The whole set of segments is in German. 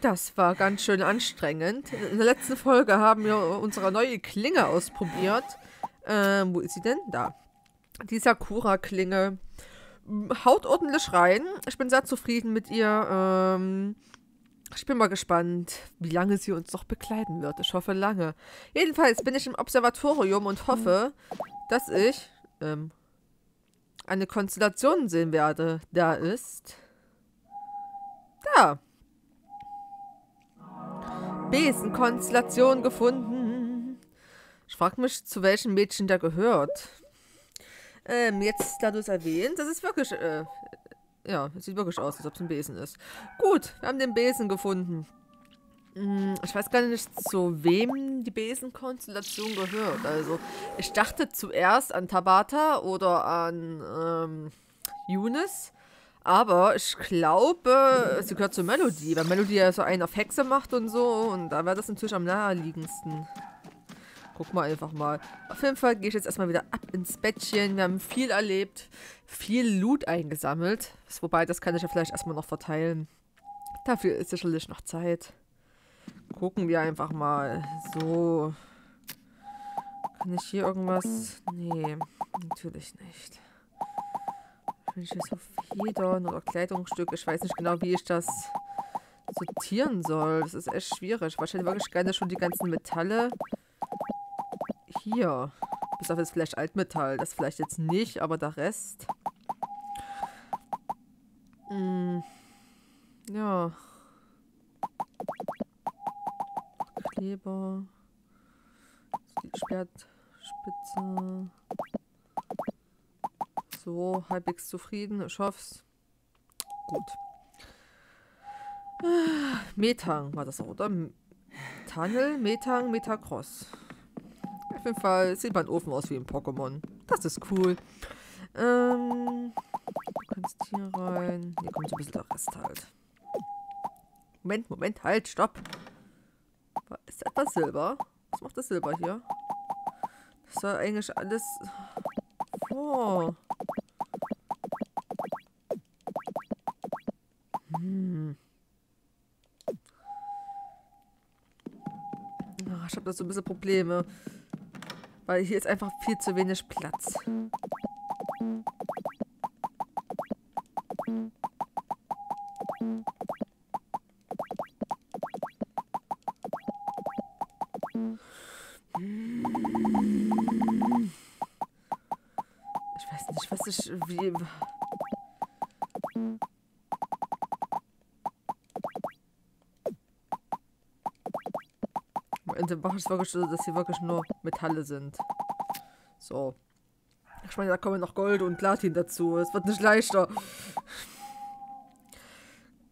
Das war ganz schön anstrengend. In der letzten Folge haben wir unsere neue Klinge ausprobiert. Wo ist sie denn? Da. Die Sakura-Klinge. Haut ordentlich rein. Ich bin sehr zufrieden mit ihr. Ich bin mal gespannt, wie lange sie uns noch begleiten wird. Ich hoffe, lange. Jedenfalls bin ich im Observatorium und hoffe, dass ich eine Konstellation sehen werde. Da ist... Da! Besenkonstellation gefunden. Ich frage mich, zu welchem Mädchen da gehört. Jetzt, da du es erwähnt, das ist wirklich... ja, es sieht wirklich aus, als ob es ein Besen ist. Gut, wir haben den Besen gefunden. Ich weiß gar nicht, zu wem die Besenkonstellation gehört. Also, ich dachte zuerst an Tabata oder an Junis. Aber ich glaube, sie gehört zu Melodie, weil Melodie ja so einen auf Hexe macht und so. Und da wäre das natürlich am naheliegendsten. Guck mal einfach mal. Auf jeden Fall gehe ich jetzt erstmal wieder ab ins Bettchen. Wir haben viel erlebt, viel Loot eingesammelt. Wobei, das kann ich ja vielleicht erstmal noch verteilen. Dafür ist sicherlich noch Zeit. Gucken wir einfach mal. So. Kann ich hier irgendwas? Nee, natürlich nicht. Wenn ich hier so Federn oder Kleidungsstücke, ich weiß nicht genau, wie ich das sortieren soll. Das ist echt schwierig. Wahrscheinlich wirklich gerne schon die ganzen Metalle. Hier. Bis auf jetzt vielleicht Altmetall. Das vielleicht jetzt nicht, aber der Rest. Ja. Kleber. Schwertspitze. So, halbwegs zufrieden. Ich hoffe's. Gut. Metang war das auch, oder? Tunnel, Metang, Metacross. Auf jeden Fall sieht mein Ofen aus wie ein Pokémon. Das ist cool. Du kannst hier rein. Hier kommt so ein bisschen der Rest halt. Moment, Moment, halt, stopp. Ist das Silber? Was macht das Silber hier? Das soll eigentlich alles... Oh. Ach, ich habe da so ein bisschen Probleme. Weil hier ist einfach viel zu wenig Platz. Ich weiß nicht, was ich... Wie... Mache ich es wirklich so, dass hier wirklich nur Metalle sind. So. Ich meine, da kommen noch Gold und Platin dazu. Es wird nicht leichter.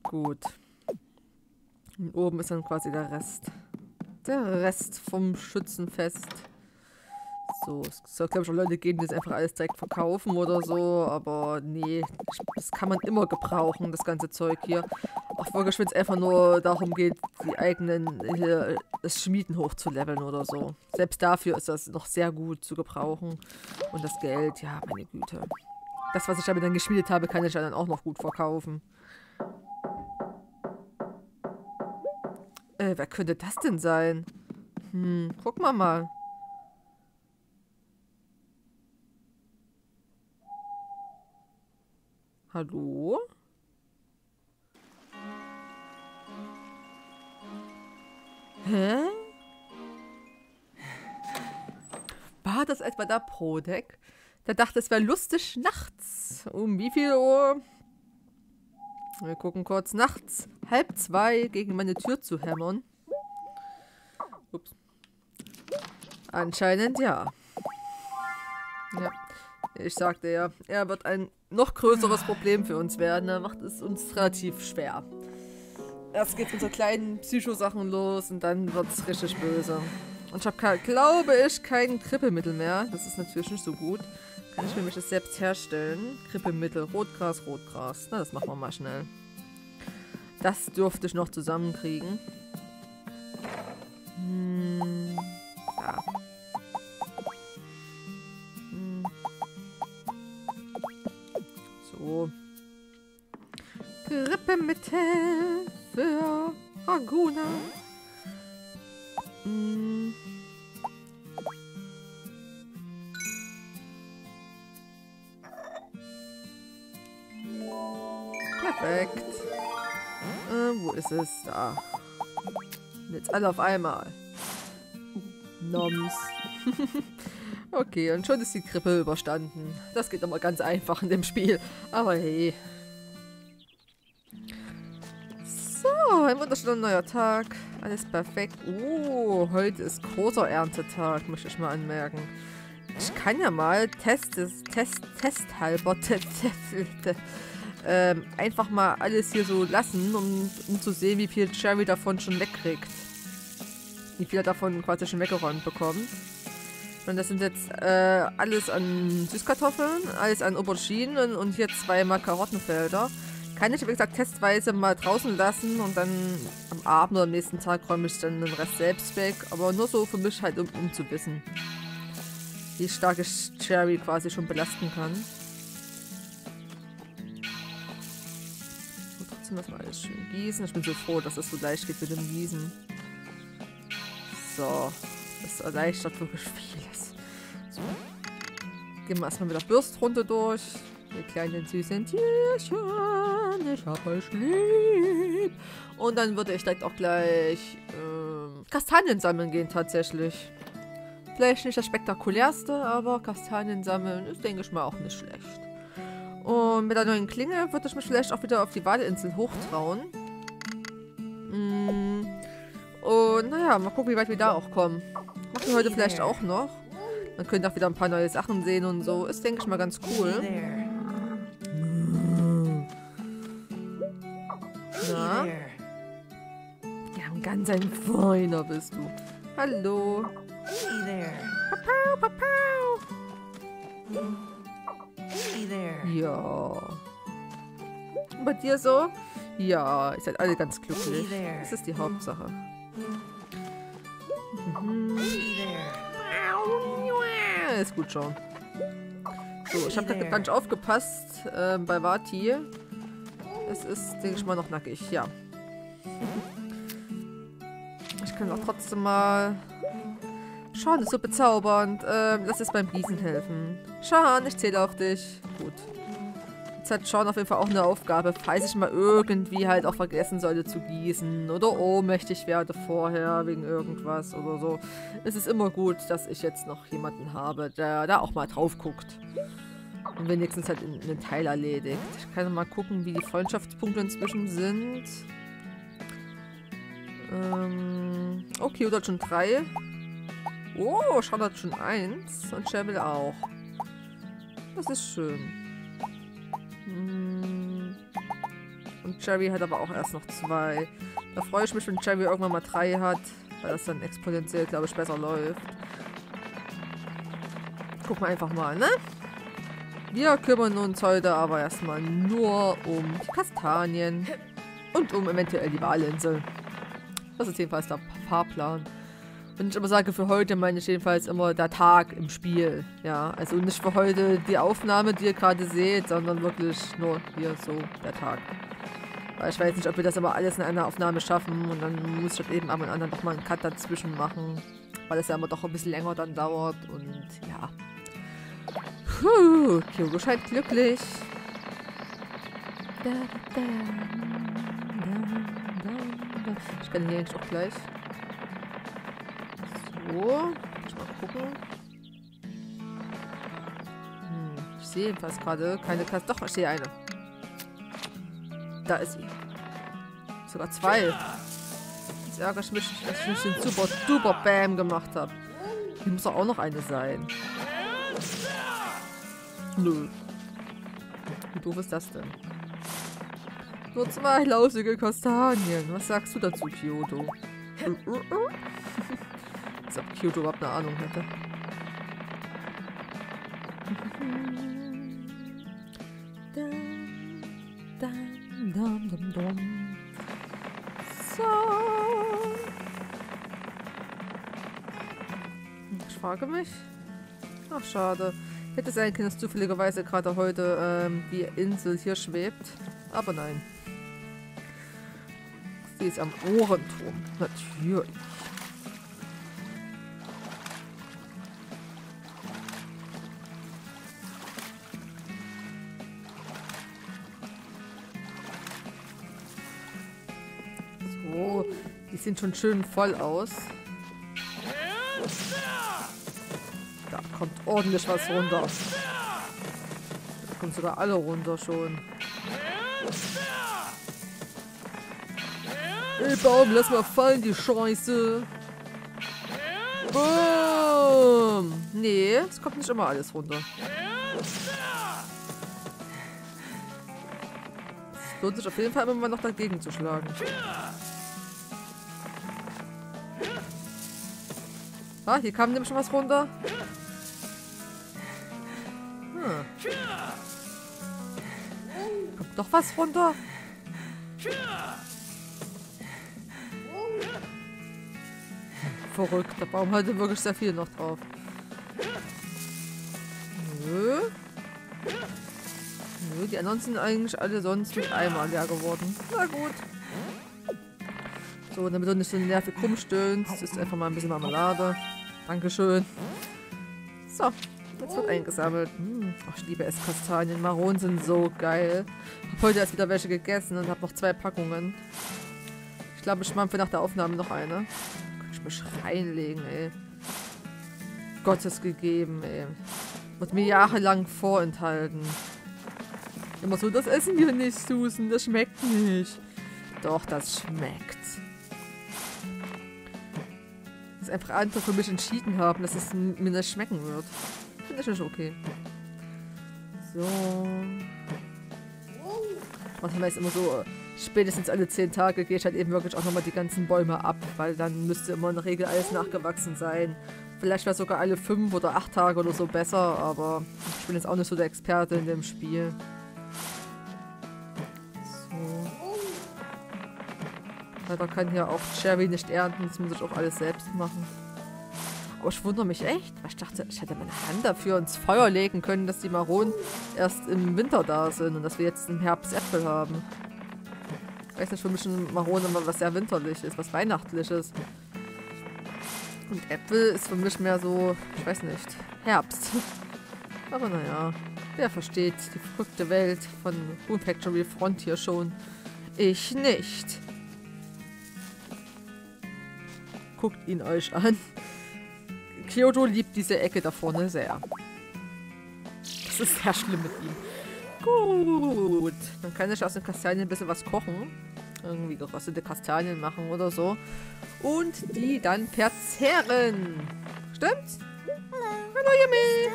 Gut. Und oben ist dann quasi der Rest. Der Rest vom Schützenfest. So, es soll, glaube ich, auch Leute geben, die es einfach alles direkt verkaufen oder so. Aber nee, das kann man immer gebrauchen, das ganze Zeug hier. Auch wirklich, wenn es einfach nur darum geht, die eigenen, hier, das Schmieden hochzuleveln oder so. Selbst dafür ist das noch sehr gut zu gebrauchen. Und das Geld, ja, meine Güte. Das, was ich damit dann geschmiedet habe, kann ich dann auch noch gut verkaufen. Wer könnte das denn sein? Gucken wir mal. Hallo? Hä? War das etwa da Prodeck? Da dachte ich, es wäre lustig nachts. Um wie viel Uhr? Wir gucken kurz. Nachts 1:30 gegen meine Tür zu hämmern. Ups. Anscheinend ja. Ja. Ich sagte ja, er wird ein noch größeres Problem für uns werden. Er macht es uns relativ schwer. Erst geht es mit so kleinen Psychosachen los und dann wird es richtig böse. Und ich habe, glaube ich, kein Grippemittel mehr. Das ist natürlich nicht so gut. Kann ich mir nämlich das selbst herstellen. Grippemittel, Rotgras, Rotgras. Na, das machen wir mal schnell. Das dürfte ich noch zusammenkriegen. Ja. So. Grippemittel. für Aguna. Perfekt. Wo ist es? Da. Jetzt alle auf einmal. Noms. Okay, und schon ist die Grippe überstanden. Das geht nochmal ganz einfach in dem Spiel. Aber hey. So, ein wunderschöner neuer Tag. Alles perfekt. Oh, heute ist großer Erntetag, möchte ich mal anmerken. Ich kann ja mal testhalber einfach mal alles hier so lassen, um zu sehen, wie viel Cherry davon schon wegkriegt. Wie viel er davon quasi schon weggeräumt bekommt. Und das sind jetzt alles an Süßkartoffeln, alles an Auberginen und hier zweimal Karottenfelder. Kann ich, wie gesagt, testweise mal draußen lassen und dann am Abend oder am nächsten Tag räume ich dann den Rest selbst weg. Aber nur so für mich halt, um zu wissen, wie stark ich Cherry quasi schon belasten kann. Und trotzdem lassen wir alles schön gießen. Ich bin so froh, dass das so leicht geht mit dem Gießen. So. Das erleichtert wirklich vieles. So. Gehen wir erstmal mit der Bürstrunde durch. Die kleinen süßen Tierchen, ich hab euch lieb. Und dann würde ich direkt auch gleich Kastanien sammeln gehen, tatsächlich. Vielleicht nicht das spektakulärste, aber Kastanien sammeln ist, denke ich mal, auch nicht schlecht. Und mit der neuen Klinge würde ich mich vielleicht auch wieder auf die Wallinsel hochtrauen. Und naja, mal gucken, wie weit wir da auch kommen. Machen wir heute vielleicht auch noch. Dann könnt ihr auch wieder ein paar neue Sachen sehen und so. Ist, denke ich mal, ganz cool. Na? Ja, ein ganz ein Freund bist du. Hallo. Papau, papau. Ja. Und bei dir so? Ja, ihr seid alle ganz glücklich. Das ist die Hauptsache. Ist gut schon. So, ich habe gerade ganz aufgepasst bei Vati. Es ist, denke ich mal, noch nackig, ja. Ich kann auch trotzdem mal... Sean ist so bezaubernd. Lass es beim Gießen helfen. Sean, ich zähle auf dich. Gut. Jetzt hat Sean auf jeden Fall auch eine Aufgabe, falls ich mal irgendwie halt auch vergessen sollte zu gießen oder ohnmächtig werde vorher wegen irgendwas oder so. Es ist immer gut, dass ich jetzt noch jemanden habe, der da auch mal drauf guckt. Und wenigstens halt einen Teil erledigt. Ich kann mal gucken, wie die Freundschaftspunkte inzwischen sind. Okay, oder schon 3. Oh, Sean hat schon 1 und Cheryl auch. Das ist schön. Und Jerry hat aber auch erst noch 2. Da freue ich mich, wenn Jerry irgendwann mal 3 hat, weil das dann exponentiell, glaube ich, besser läuft. Gucken wir einfach mal, ne? Wir kümmern uns heute aber erstmal nur um die Kastanien und um eventuell die Wallinsel. Das ist jedenfalls der Fahrplan. Wenn ich immer sage, für heute, meine ich jedenfalls immer der Tag im Spiel. Ja, also nicht für heute die Aufnahme, die ihr gerade seht, sondern wirklich nur hier so der Tag. Weil ich weiß nicht, ob wir das aber alles in einer Aufnahme schaffen und dann muss ich halt eben ab und an dann nochmal einen Cut dazwischen machen. Weil das ja immer doch ein bisschen länger dann dauert und ja. Puh, Kyoto scheint glücklich. Ich kann hier eigentlich auch gleich. Oh, ich mal gucken. Ich sehe jedenfalls gerade keine Kasse. Doch, ich sehe eine. Da ist sie. Sogar 2. Jetzt ärgere ich mich, dass ich nicht den super duper Bam gemacht habe. Hier muss doch auch noch eine sein. Nö. Wie doof ist das denn? Nur 2 lausige Kastanien. Was sagst du dazu, Kyoto? Ob Kyoto überhaupt eine Ahnung hätte. So. Ich frage mich. Ach, schade. Hätte sein können, dass zufälligerweise gerade heute die Insel hier schwebt. Aber nein. sie ist am Ohrenturm. Natürlich. So, die sehen schon schön voll aus. Da kommt ordentlich was runter. Da kommen sogar alle runter schon. Ey Baum, lass mal fallen, die Scheiße. Boom. Nee, es kommt nicht immer alles runter. Es lohnt sich auf jeden Fall immer mal noch dagegen zu schlagen. Ah, hier kam nämlich schon was runter. Hm. Kommt doch was runter? Verrückt, der Baum hatte wirklich sehr viel noch drauf. Nö. Nö, die anderen sind eigentlich alle sonst mit Eimer leer geworden. Na gut. So, damit du nicht so nervig rumstöhnst, ist einfach mal ein bisschen Marmelade. Dankeschön. So, jetzt wird eingesammelt. Ach, ich liebe Esskastanien. Maronen sind so geil. Ich habe heute erst wieder welche gegessen und habe noch 2 Packungen. Ich glaube, ich mache nach der Aufnahme noch eine. Mich reinlegen, ey. Gottes gegeben, ey. Wird mir jahrelang vorenthalten. Immer so, das essen wir nicht, Susan, das schmeckt nicht. Doch, das schmeckt. Dass einfach andere für mich entschieden haben, dass es mir nicht schmecken wird. Finde ich nicht okay. So. Was man weiß immer so. Spätestens alle 10 Tage gehe ich halt eben wirklich auch nochmal die ganzen Bäume ab, weil dann müsste immer in der Regel alles nachgewachsen sein. Vielleicht wäre sogar alle 5 oder 8 Tage oder so besser, aber ich bin jetzt auch nicht so der Experte in dem Spiel. So. Leider kann hier auch Cherry nicht ernten, das muss ich auch alles selbst machen. Aber ich wundere mich echt, weil ich dachte, ich hätte meine Hand dafür ins Feuer legen können, dass die Maronen erst im Winter da sind und dass wir jetzt im Herbst Äpfel haben. Ich weiß nicht, für mich ein Marone immer was sehr winterlich ist, was weihnachtliches. Und Äpfel ist für mich mehr so, ich weiß nicht, Herbst. Aber naja, wer versteht die verrückte Welt von Boom Factory Frontier schon? Ich nicht. Guckt ihn euch an. Kyoto liebt diese Ecke da vorne sehr. Das ist sehr schlimm mit ihm. Gut, dann kann ich aus den Kastanien ein bisschen was kochen. Irgendwie geröstete Kastanien machen oder so. Und die dann verzehren. Stimmt's? Hallo Yumi!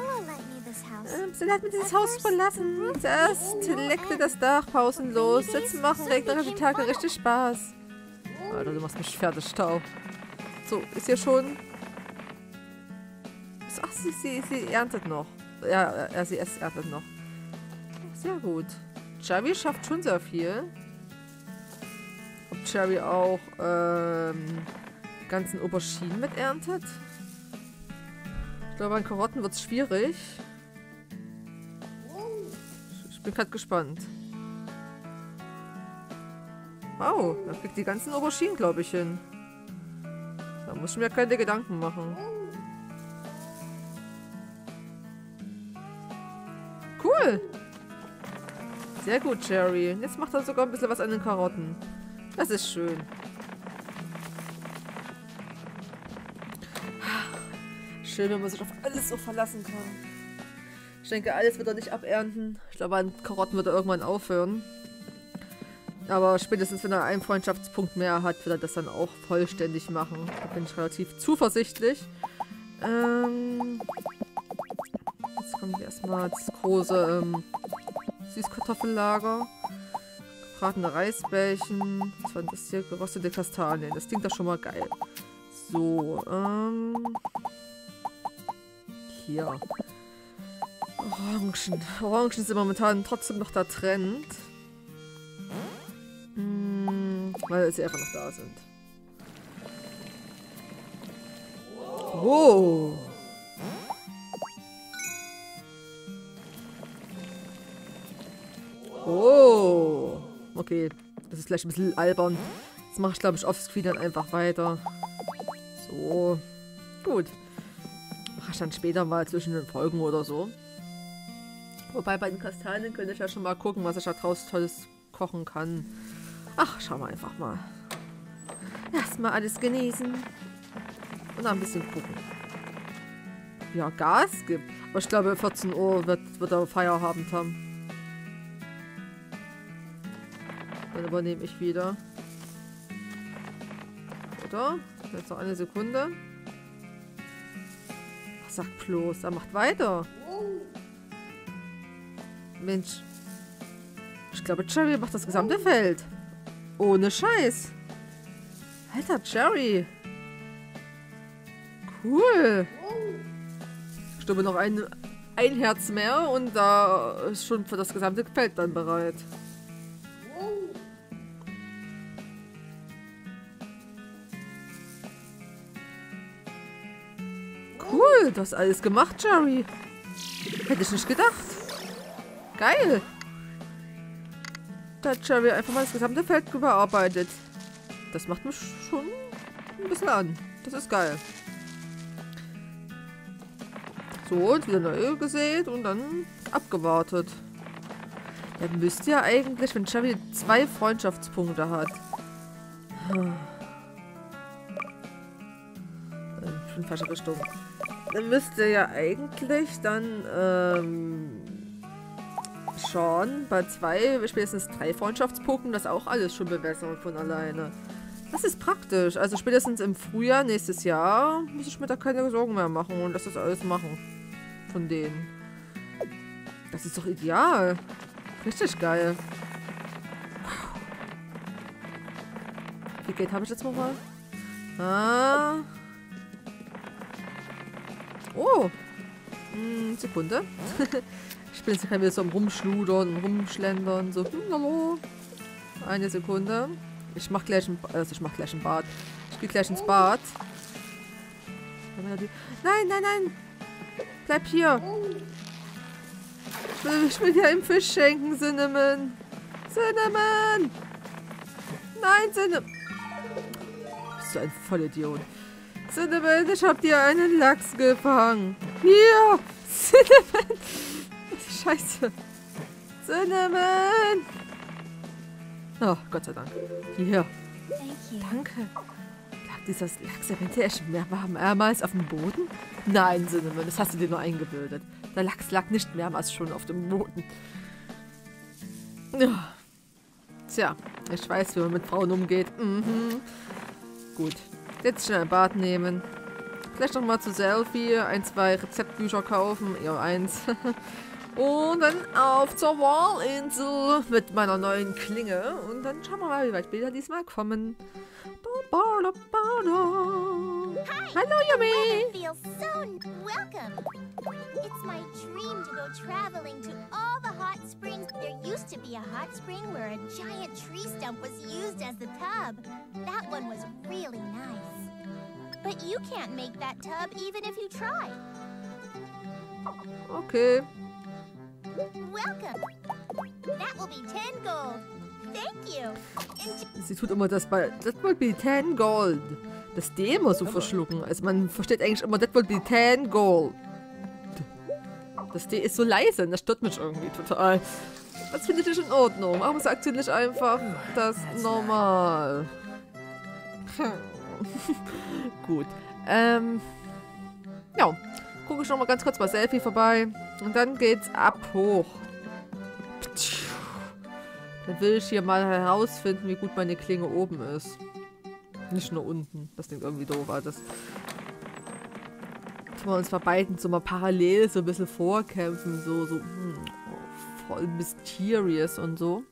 Sie hat mir dieses Haus verlassen. Zuerst leckte das Dach pausenlos. Jetzt machen regnerische Tage richtig Spaß. Alter, du machst mich fertig, Stau. So, ist hier schon... Ach, sie erntet noch. Ja, sie erntet noch. Sehr gut. Javi schafft schon sehr viel. Ob Cherry auch die ganzen Auberginen mit erntet? Ich glaube, an Karotten wird es schwierig. Ich bin gerade gespannt. Wow, da kriegt die ganzen Auberginen, glaube ich, hin. Da muss ich mir keine Gedanken machen. Cool! Sehr gut, Jerry. Jetzt macht er sogar ein bisschen was an den Karotten. Das ist schön. Schön, wenn man sich auf alles so verlassen kann. Ich denke, alles wird er nicht abernten. Ich glaube, an Karotten wird er irgendwann aufhören. Aber spätestens, wenn er einen Freundschaftspunkt mehr hat, wird er das dann auch vollständig machen. Da bin ich relativ zuversichtlich. Jetzt kommt erstmal das große... Süßkartoffellager, gebratene Reisbällchen, was war das hier? Geröstete Kastanien. Das klingt doch schon mal geil. So, hier. Orangen. Orangen sind momentan trotzdem noch der Trend. Weil sie einfach noch da sind. Oh! Okay, das ist vielleicht ein bisschen albern. Das mache ich, glaube ich, offscreen dann einfach weiter. So. Gut. Mache ich dann später mal zwischen den Folgen oder so. Wobei bei den Kastanien könnte ich ja schon mal gucken, was ich da draus Tolles kochen kann. Ach, schauen wir einfach mal. Erstmal alles genießen. Und dann ein bisschen gucken. Ja, Gas gibt. Aber ich glaube, 14 Uhr wird er Feierabend haben. Dann übernehme ich wieder. Oder? Jetzt noch eine Sekunde. Was sagt bloß? Er macht weiter. Mensch. Ich glaube, Cherry macht das gesamte Feld. Ohne Scheiß. Alter, Cherry. Cool. Ich glaube, noch ein Herz mehr und da ist schon für das gesamte Feld dann bereit. Cool, du hast alles gemacht, Jerry. Hätte ich nicht gedacht. Geil. Da hat Jerry einfach mal das gesamte Feld überarbeitet. Das macht mich schon ein bisschen an. Das ist geil. So, jetzt wieder neu gesät und dann abgewartet. Dann müsst ihr eigentlich, wenn Jerry 2 Freundschaftspunkte hat. Ich bin falsch gestorben. Dann müsst ihr ja eigentlich dann Sean bei 2, spätestens 3 Freundschaftspunkten, das auch alles schon bewässern von alleine. Das ist praktisch. Also spätestens im Frühjahr nächstes Jahr muss ich mir da keine Sorgen mehr machen und lass das alles machen von denen. Das ist doch ideal. Richtig geil. Wie viel Geld habe ich jetzt nochmal? Ah. Oh! Sekunde. Ich bin jetzt wieder so am Rumschludern, Rumschlendern, so. Hallo. Eine Sekunde. Ich mach gleich ein Bad. Ich gehe gleich ins Bad. Nein, nein, nein! Bleib hier! Ich will dir einen Fisch schenken, Cinnamon! Cinnamon! Nein, Cinnamon! Bist du ein Vollidiot. Cinnamon, ich hab dir einen Lachs gefangen. Hier! Cinnamon! Scheiße. Cinnamon! Oh, Gott sei Dank. Hier. Danke. Lag dieser Lachs eventuell schon mehrmals auf dem Boden? Nein, Cinnamon, das hast du dir nur eingebildet. Der Lachs lag nicht mehrmals schon auf dem Boden. Oh. Tja, ich weiß, wie man mit Frauen umgeht. Mhm. Gut. Jetzt schnell ein Bad nehmen. Vielleicht nochmal zu Selfie. 1, 2 Rezeptbücher kaufen. Ja, 1. Und dann auf zur Wallinsel mit meiner neuen Klinge. Und dann schauen wir mal, wie weit Bilder diesmal kommen. Hi. Hallo, Yumi! Okay. Sie tut immer das bei That will be 10 gold. Das D immer so verschlucken. Also man versteht eigentlich immer That will be 10 gold. Das D ist so leise, das stört mich irgendwie total. Das finde ich in Ordnung. Warum sagt sie nicht einfach das normal? Gut. Ja. Gucke ich noch mal ganz kurz bei Selfie vorbei. Und dann geht's ab hoch. Dann will ich hier mal herausfinden, wie gut meine Klinge oben ist. Nicht nur unten. Das klingt irgendwie doof, aber das. Können wir uns bei beiden so mal parallel so ein bisschen vorkämpfen. So voll mysterious und so.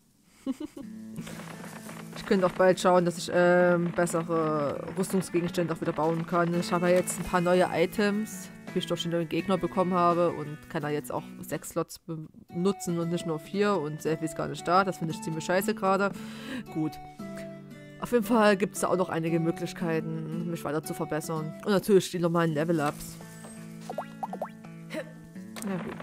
Ich könnte auch bald schauen, dass ich bessere Rüstungsgegenstände auch wieder bauen kann. Ich habe ja jetzt ein paar neue Items, wie ich doch schon den Gegner bekommen habe, und kann da jetzt auch 6 Slots benutzen und nicht nur 4, und Selfie ist gar nicht da. Das finde ich ziemlich scheiße gerade. Gut. Auf jeden Fall gibt es da auch noch einige Möglichkeiten, mich weiter zu verbessern. Und natürlich die normalen Level-Ups. Na gut.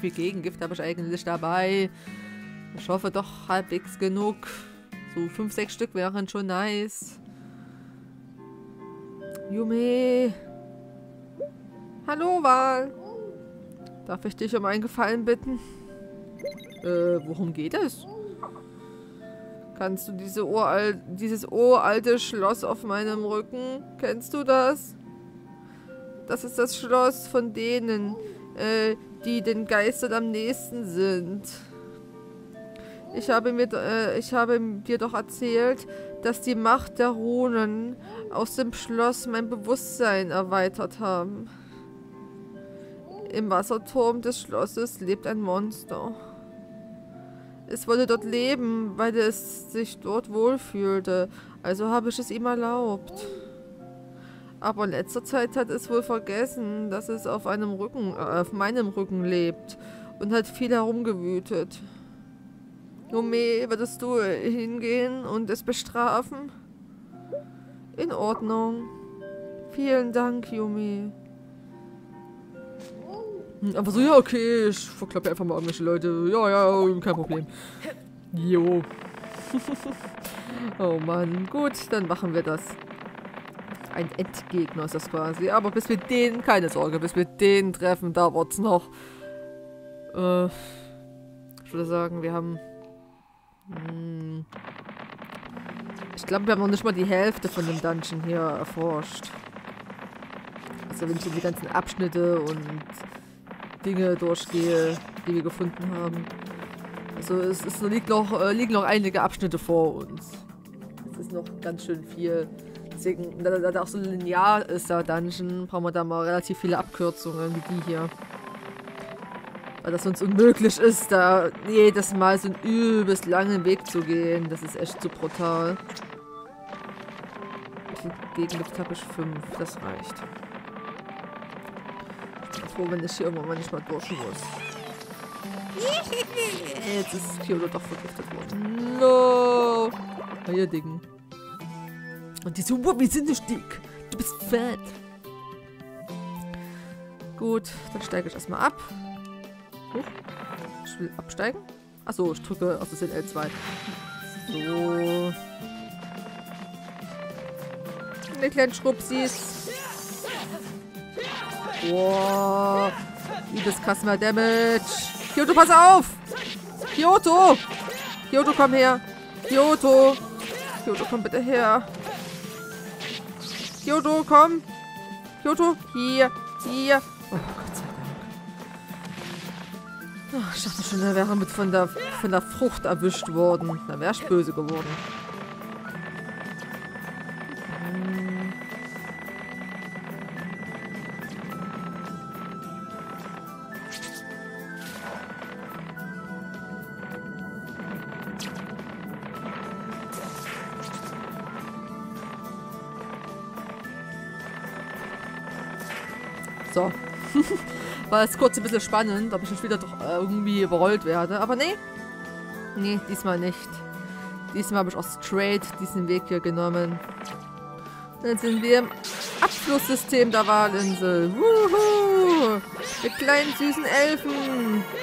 Viel Gegengift habe ich eigentlich nicht dabei. Ich hoffe doch halbwegs genug. So 5, 6 Stück wären schon nice. Yumi. Hallo, Wal. Darf ich dich um einen Gefallen bitten? Worum geht es? Kannst du dieses uralte Schloss auf meinem Rücken? Kennst du das? Das ist das Schloss von denen, die den Geistern am nächsten sind. Ich habe dir doch erzählt, dass die Macht der Runen aus dem Schloss mein Bewusstsein erweitert haben. Im Wasserturm des Schlosses lebt ein Monster. Es wollte dort leben, weil es sich dort wohlfühlte. Also habe ich es ihm erlaubt. Aber in letzter Zeit hat es wohl vergessen, dass es auf meinem Rücken lebt und hat viel herumgewütet. Yumi, würdest du hingehen und es bestrafen? In Ordnung. Vielen Dank, Yumi. Aber so, ja, okay, ich verklappe einfach mal irgendwelche Leute. Ja, kein Problem. Jo. Oh Mann, gut, dann machen wir das. Ein Endgegner ist das quasi. Aber bis wir den, keine Sorge, bis wir den treffen, da wird's noch. Ich würde sagen, wir haben... ich glaube, wir haben noch nicht mal die Hälfte von dem Dungeon hier erforscht. Also wenn ich die ganzen Abschnitte und... Dinge durchgehe, die wir gefunden haben. Also es liegen noch einige Abschnitte vor uns. Es ist noch ganz schön viel. Deswegen, da der auch so linear ist, der Dungeon, brauchen wir da mal relativ viele Abkürzungen wie die hier. Weil das sonst unmöglich ist, da jedes Mal so einen übelst langen Weg zu gehen. Das ist echt zu brutal. Gegenlift habe ich 5, das reicht. Wenn ich hier irgendwann nicht mal durch muss. Jetzt ist Kyoto doch vergiftet worden. No! Hier, Dicken. Und diese Wuppi sind nicht dick. Du bist fett. Gut, dann steige ich erstmal ab. Hoch. Ich will absteigen. Achso, ich drücke auf das L2. So. Die kleinen Schrubsis. Wow, liebes Customer Damage. Kyoto, pass auf! Kyoto! Kyoto, komm her! Kyoto! Kyoto, komm bitte her! Kyoto, komm! Kyoto, hier! Hier! Oh, Gott sei Dank. Ach, ich dachte schon, er wäre mit von der Frucht erwischt worden. Da wäre ich böse geworden. So. War es kurz ein bisschen spannend, ob ich schon wieder doch irgendwie überrollt werde. Aber nee. Nee, diesmal nicht. Diesmal habe ich auch straight diesen Weg hier genommen. Dann sind wir im Abflusssystem der Wallinsel. Wuhu! Die kleinen süßen Elfen,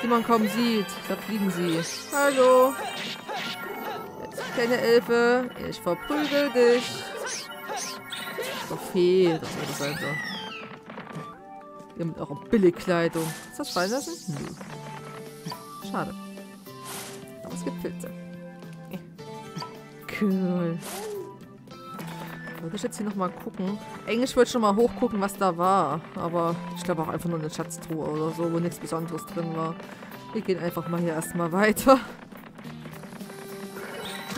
die man kaum sieht. Da fliegen sie. Hallo. Kleine Elfe, ich verprügel dich. So Fee, das ist eine Seite. Ihr mit eurer Billigkleidung. Ist das fallen lassen? Nö. Schade. Aber es gibt Pilze. Cool. Würde ich jetzt hier nochmal gucken. Eigentlich wollte ich schon mal hochgucken, was da war. Aber ich glaube auch einfach nur eine Schatztruhe oder so, wo nichts Besonderes drin war. Wir gehen einfach mal hier erstmal weiter.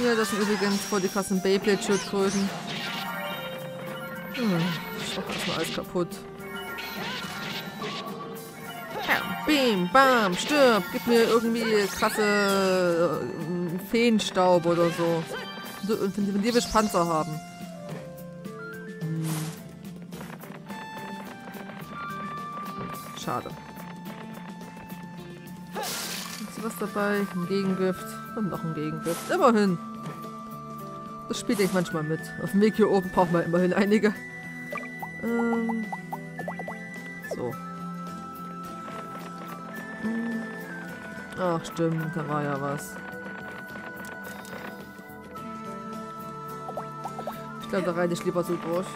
Ja, das sind übrigens voll die krassen Beyblade-Schildkröten. Ich mach erstmal alles kaputt. Bim, bam, stirb! Gib mir irgendwie krasse Feenstaub oder so. Wenn die will ich Panzer haben. Schade. Ist was dabei? Ein Gegengift. Und noch ein Gegengift. Immerhin. Das spielt ich manchmal mit. Auf dem Weg hier oben braucht man immerhin einige. So. Ach stimmt, da war ja was. Ich glaube, da reite ich lieber so durch.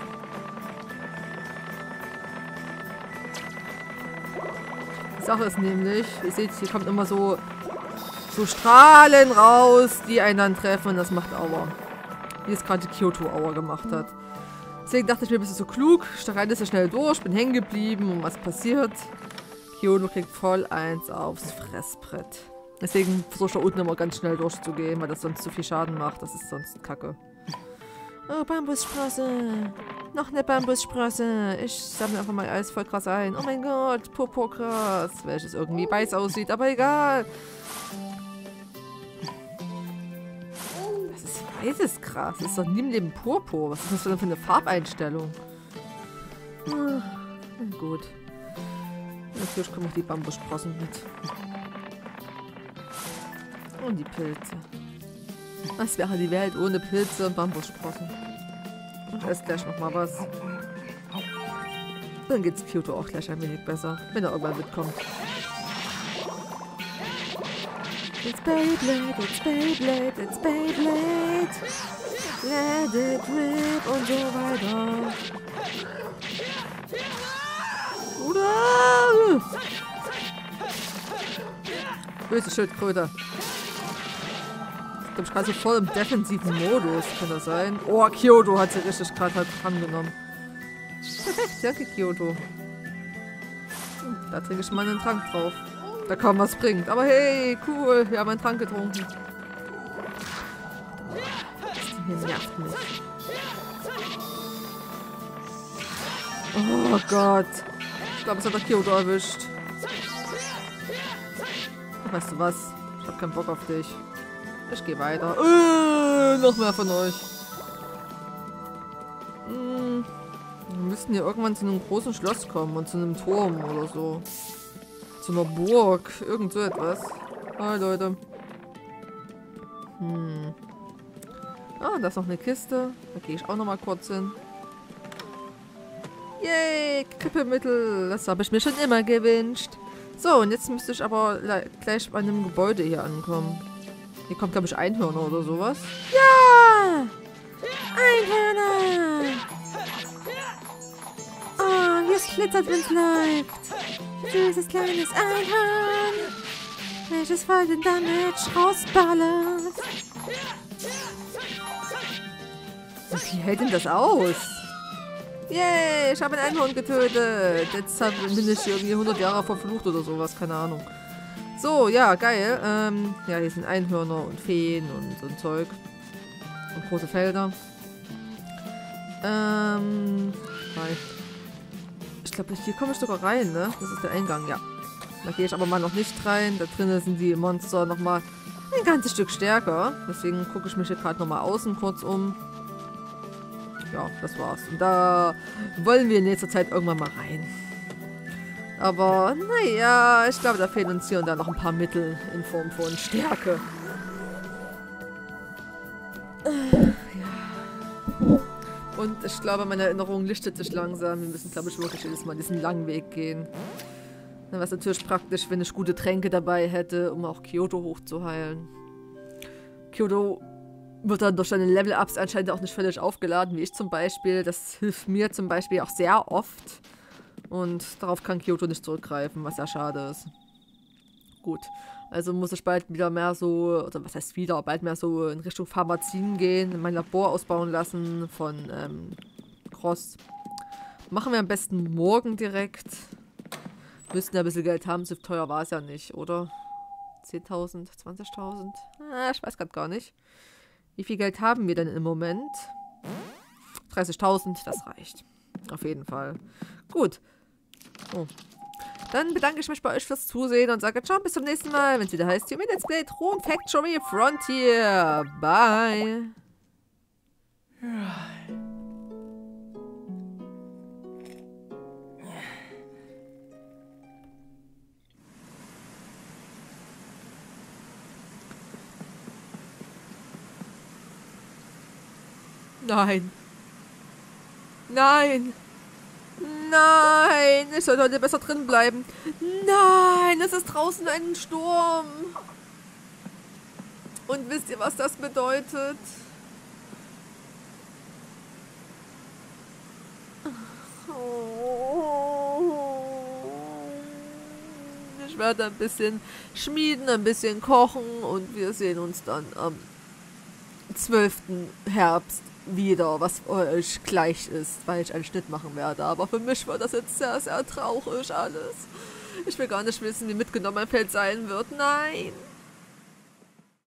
Die Sache ist nämlich, ihr seht, hier kommt immer so Strahlen raus, die einen dann treffen und das macht Aua. Wie es gerade Kyoto Aua gemacht hat. Deswegen dachte ich mir, bist du so klug, reitest ja schnell durch, bin hängen geblieben und was passiert? Kyoto kriegt voll eins aufs Fressbrett. Deswegen versuche ich da unten immer ganz schnell durchzugehen, weil das sonst zu viel Schaden macht. Das ist sonst Kacke. Oh, Bambussprosse. Noch eine Bambussprosse. Ich sammle einfach mal alles voll krass ein. Oh mein Gott, Popogras. Welches irgendwie weiß aussieht, aber egal. Das ist weißes Gras. Das ist doch nie im Leben Purpur. Was ist das denn für eine Farbeinstellung? Na gut. Natürlich kommen auch die Bambussprossen mit. Und die Pilze. Was wäre die Welt ohne Pilze und Bambussprossen? Ich esse gleich nochmal was. Dann geht's Kyoto auch gleich ein wenig besser, wenn er irgendwann mitkommt. It's Beyblade, it's Beyblade, it's Beyblade. Let it rip und so weiter. Oder? Böse Schildkröte. Ich bin gerade so voll im defensiven Modus, kann das sein? Oh, Kyoto hat sie richtig gerade halt angenommen. Perfekt, danke Kyoto. Da trinke ich mal einen Trank drauf. Da kaum was bringt. Aber hey, cool, wir haben einen Trank getrunken. Das Ding hier nervt mich. Oh Gott. Ich glaube, es hat doch Kyoto erwischt. Weißt du was? Ich hab keinen Bock auf dich. Ich gehe weiter. Noch mehr von euch. Wir müssten hier irgendwann zu einem großen Schloss kommen und zu einem Turm oder so. Zu einer Burg. Irgend so etwas. Hi Leute. Ah, da ist noch eine Kiste. Da gehe ich auch noch mal kurz hin. Yay, Grippemittel. Das habe ich mir schon immer gewünscht. So, und jetzt müsste ich aber gleich bei einem Gebäude hier ankommen. Hier kommt, glaube ich, Einhörner oder sowas. Ja! Einhörner! Oh, wie es glitzert, wenn es läuft. Süßes kleines Einhorn. Welches voll den Damage rausballert. Wie hält denn das aus? Yay, ich habe einen Einhorn getötet. Jetzt bin ich irgendwie 100 Jahre verflucht oder sowas, keine Ahnung. So, ja, geil. Ja, hier sind Einhörner und Feen und so ein Zeug. Und große Felder. Ich glaube, hier komme ich sogar rein, ne? Das ist der Eingang, ja. Da gehe ich aber mal noch nicht rein. Da drinnen sind die Monster nochmal ein ganzes Stück stärker. Deswegen gucke ich mich hier gerade nochmal außen kurz um. Ja, das war's. Und da wollen wir in nächster Zeit irgendwann mal rein. Aber naja, ich glaube, da fehlen uns hier und da noch ein paar Mittel in Form von Stärke. Ja. Und ich glaube, meine Erinnerung lichtet sich langsam. Wir müssen, glaube ich, wirklich jedes Mal diesen langen Weg gehen. Dann wäre es natürlich praktisch, wenn ich gute Tränke dabei hätte, um auch Kyoto hochzuheilen. Kyoto wird dann durch seine Level-Ups anscheinend auch nicht völlig aufgeladen, wie ich zum Beispiel. Das hilft mir zum Beispiel auch sehr oft. Und darauf kann Kyoto nicht zurückgreifen, was ja schade ist. Gut, also muss ich bald wieder mehr so, oder was heißt wieder, bald mehr so in Richtung Pharmazien gehen, mein Labor ausbauen lassen von Cross. Machen wir am besten morgen direkt. Müssten ja ein bisschen Geld haben, so teuer war es ja nicht, oder? 10.000, 20.000? Ich weiß gerade gar nicht. Wie viel Geld haben wir denn im Moment? 30.000, das reicht. Auf jeden Fall. Gut. Oh. Dann bedanke ich mich bei euch fürs Zusehen und sage ciao, bis zum nächsten Mal, wenn es wieder heißt, Yumi, let's play Rune Factory Frontier. Bye. Nein. Nein. Nein. Nein, ich sollte heute besser drin bleiben. Nein, es ist draußen ein Sturm. Und wisst ihr, was das bedeutet? Ich werde ein bisschen schmieden, ein bisschen kochen und wir sehen uns dann am 12. Herbst wieder, was für euch gleich ist, weil ich einen Schnitt machen werde. Aber für mich war das jetzt sehr, sehr traurig alles. Ich will gar nicht wissen, wie mitgenommen mein Feld sein wird. Nein!